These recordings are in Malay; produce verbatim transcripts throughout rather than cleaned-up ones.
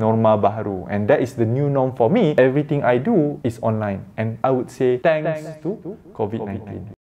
norma baharu, and that is the new norm for me. Everything I do is online, and I would say thanks, thanks to COVID nineteen.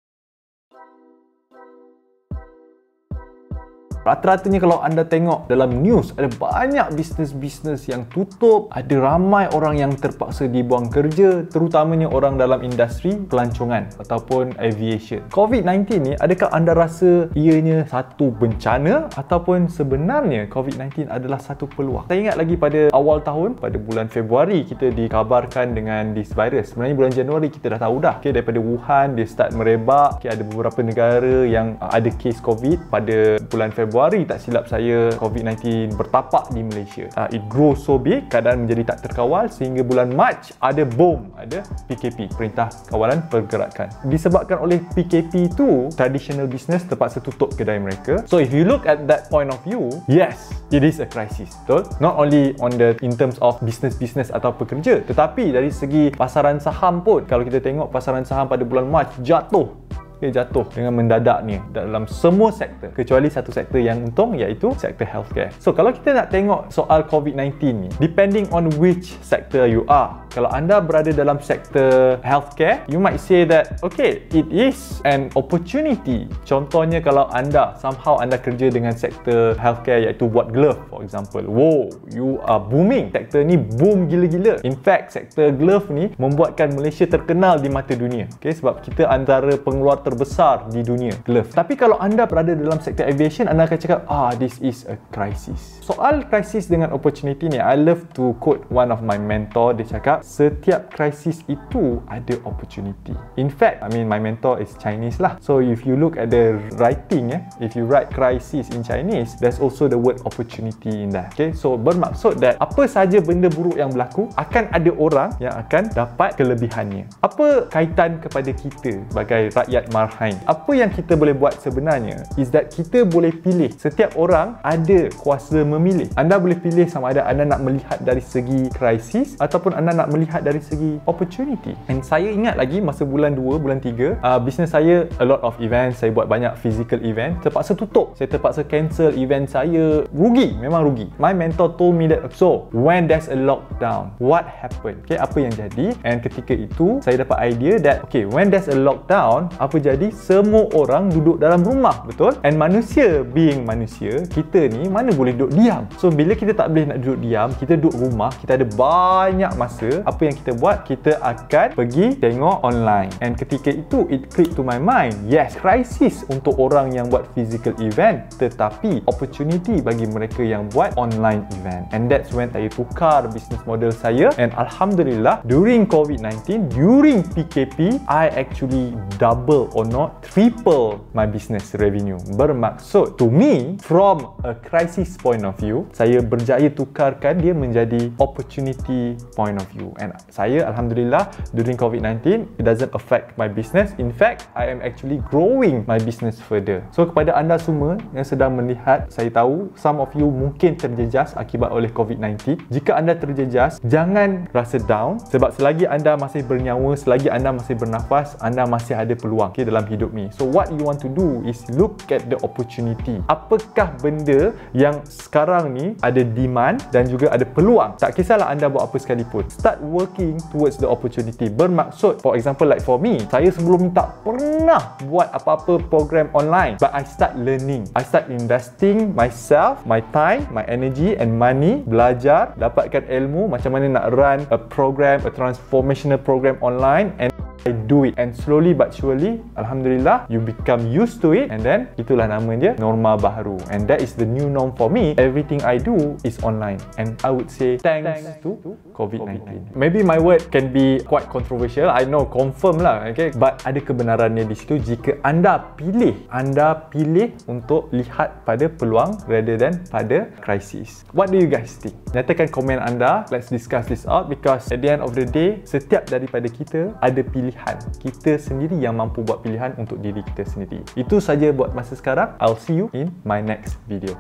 Rata-ratanya kalau anda tengok dalam news, ada banyak bisnes-bisnes yang tutup, ada ramai orang yang terpaksa dibuang kerja, terutamanya orang dalam industri pelancongan ataupun aviation. COVID nineteen ni, adakah anda rasa ianya satu bencana ataupun sebenarnya COVID nineteen adalah satu peluang? Saya ingat lagi pada awal tahun, pada bulan Februari kita dikabarkan dengan this virus. Sebenarnya bulan Januari kita dah tahu dah. Okay, daripada Wuhan dia start merebak. Okay, ada beberapa negara yang ada kes COVID pada bulan Februari. Februari tak silap saya, COVID nineteen bertapak di Malaysia. Uh, it grow so big, keadaan menjadi tak terkawal sehingga bulan Mac ada bom, ada P K P, Perintah Kawalan Pergerakan. Disebabkan oleh P K P tu, traditional business terpaksa tutup kedai mereka. So if you look at that point of view, yes, it is a crisis, betul? Not only on the in terms of business-business atau pekerja, tetapi dari segi pasaran saham pun. Kalau kita tengok pasaran saham pada bulan Mac jatuh. Dia jatuh dengan mendadak ni dalam semua sektor kecuali satu sektor yang untung, iaitu sektor healthcare. So kalau kita nak tengok soal COVID nineteen ni, depending on which sector you are, kalau anda berada dalam sektor healthcare, you might say that okay, it is an opportunity. Contohnya kalau anda somehow anda kerja dengan sektor healthcare iaitu buat glove for example, wow, you are booming. Sektor ni boom gila-gila. In fact, sektor glove ni membuatkan Malaysia terkenal di mata dunia. Okay, sebab kita antara pengeluar terbesar di dunia glove. Tapi kalau anda berada dalam sektor aviation, anda akan cakap ah, this is a crisis. Soal crisis dengan opportunity ni, I love to quote one of my mentor. Dia cakap setiap crisis itu ada opportunity. In fact, I mean my mentor is Chinese lah. So if you look at the writing, eh, if you write crisis in Chinese, there's also the word opportunity in there. Okay, so bermaksud that apa saja benda buruk yang berlaku, akan ada orang yang akan dapat kelebihannya. Apa kaitan kepada kita sebagai rakyat marhain? Apa yang kita boleh buat sebenarnya is that kita boleh pilih. Setiap orang ada kuasa memilih. Anda boleh pilih sama ada anda nak melihat dari segi krisis ataupun anda nak melihat dari segi opportunity. And saya ingat lagi masa bulan dua, bulan tiga, uh, bisnes saya a lot of events. Saya buat banyak physical event, terpaksa tutup. Saya terpaksa cancel event saya. Rugi, memang rugi. My mentor told me that, so when there's a lockdown, what happened? Okay, apa yang jadi? And ketika itu saya dapat idea that okay, when there's a lockdown, apa jadi? Semua orang duduk dalam rumah, betul? And manusia being manusia, kita ni mana boleh duduk diam. So bila kita tak boleh nak duduk diam, kita duduk rumah, kita ada banyak masa. Apa yang kita buat? Kita akan pergi tengok online. And ketika itu it click to my mind, yes, crisis untuk orang yang buat physical event, tetapi opportunity bagi mereka yang buat online event. And that's when saya tukar business model saya. And alhamdulillah, during COVID nineteen, during P K P, I actually double or not triple my business revenue. Bermaksud to me, from a crisis point of view, saya berjaya tukarkan dia menjadi opportunity point of view. And saya alhamdulillah during COVID nineteen, it doesn't affect my business. In fact, I am actually growing my business further. So kepada anda semua yang sedang melihat, saya tahu some of you mungkin terjejas akibat oleh COVID nineteen. Jika anda terjejas, jangan rasa down, sebab selagi anda masih bernyawa, selagi anda masih bernafas, anda masih ada peluang, okay, dalam hidup ni. So what you want to do is look at the opportunity. Apakah benda yang sekarang ni ada demand dan juga ada peluang? Tak kisahlah anda buat apa sekalipun, start working towards the opportunity. Bermaksud, for example, like for me, saya sebelum ni tak pernah buat apa-apa program online, but I start learning, I start investing myself, my time, my energy and money, belajar, dapatkan ilmu macam mana nak run a program, a transformational program online, and I do it. And slowly but surely, alhamdulillah, you become used to it. And then itulah nama dia, norma baharu. And that is the new norm for me. Everything I do is online. And I would say thanks, thanks to COVID nineteen. Maybe my word can be quite controversial, I know, confirm lah, okay? But ada kebenarannya di situ. Jika anda pilih, anda pilih untuk lihat pada peluang rather than pada krisis. What do you guys think? Nyatakan komen anda. Let's discuss this out, because at the end of the day, setiap daripada kita ada pilihan. Kita sendiri yang mampu buat pilihan untuk diri kita sendiri. Itu saja buat masa sekarang. I'll see you in my next video.